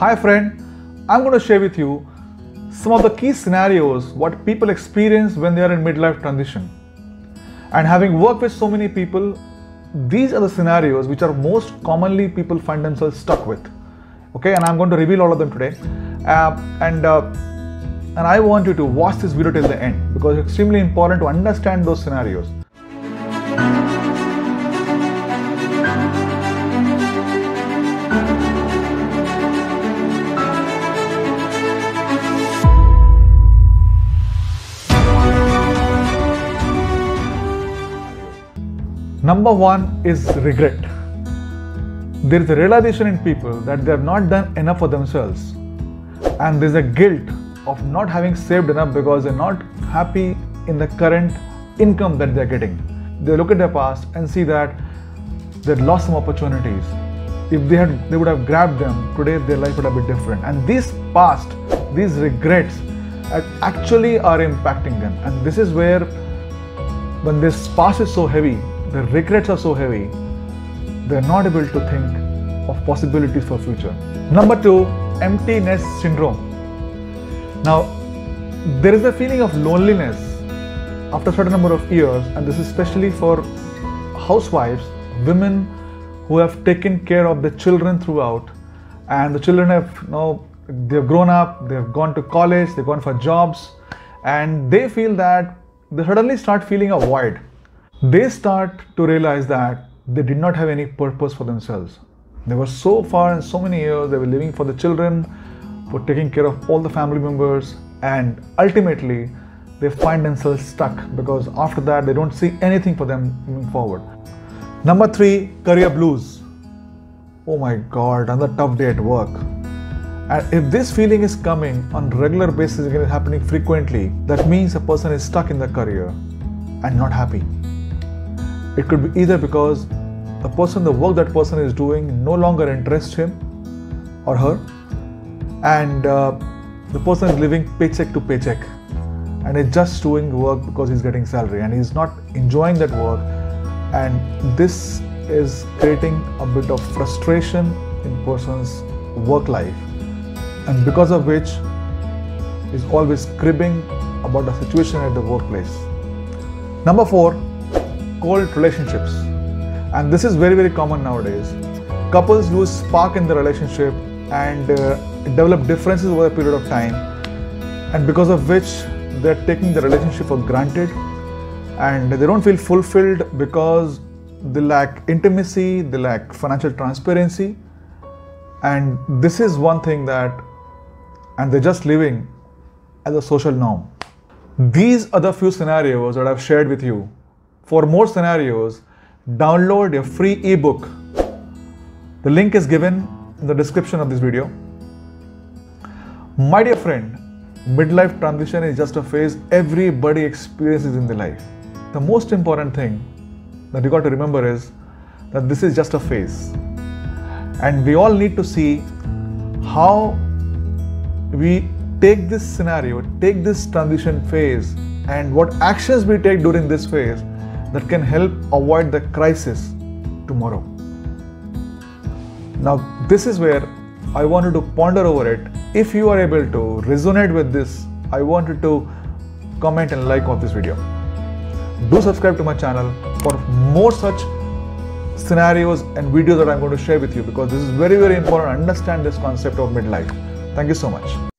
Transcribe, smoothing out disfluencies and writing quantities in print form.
Hi friend, I'm going to share with you some of the key scenarios what people experience when they are in midlife transition. And having worked with so many people, these are the scenarios which are most commonly people find themselves stuck with. Okay, and I'm going to reveal all of them today. And I want you to watch this video till the end because it's extremely important to understand those scenarios. Number one is regret. There is a realization in people that they have not done enough for themselves, and there is a guilt of not having saved enough because they are not happy in the current income that they are getting. They look at their past and see that they had lost some opportunities. If they would have grabbed them, today their life would have been different. And these regrets actually are impacting them. And this is where, when this past is so heavy, the regrets are so heavy, they're not able to think of possibilities for future. Number two, empty nest syndrome. Now, there is a feeling of loneliness after a certain number of years, and this is especially for housewives, women who have taken care of the children throughout, and the children have now, they've grown up, they've gone to college, they've gone for jobs, and they feel that they suddenly start feeling a void. They start to realize that they did not have any purpose for themselves. They were so far and so many years, they were living for the children, for taking care of all the family members, and ultimately they find themselves stuck because after that they don't see anything for them moving forward. Number three, career blues. Oh my God, another tough day at work. And if this feeling is coming on regular basis, again it's happening frequently, that means a person is stuck in their career and not happy. It could be either because the work that person is doing no longer interests him or her, and the person is living paycheck to paycheck and is just doing work because he's getting salary and he's not enjoying that work, and this is creating a bit of frustration in person's work life, and because of which is always cribbing about the situation at the workplace. Number four, cold relationships. And this is very, very common nowadays. Couples lose spark in the relationship and develop differences over a period of time, and because of which they're taking the relationship for granted and they don't feel fulfilled because they lack intimacy, they lack financial transparency, and this is one thing that, and they're just living as a social norm. These are the few scenarios that I've shared with you. For more scenarios, download your free ebook. The link is given in the description of this video. My dear friend, midlife transition is just a phase everybody experiences in their life. The most important thing that you got to remember is that this is just a phase, and we all need to see how we take this scenario, take this transition phase, and what actions we take during this phase that can help avoid the crisis tomorrow. Now, this is where I wanted to ponder over it. If you are able to resonate with this, I want you to comment and like on this video. Do subscribe to my channel for more such scenarios and videos that I'm going to share with you, because this is very, very important to understand this concept of midlife. Thank you so much.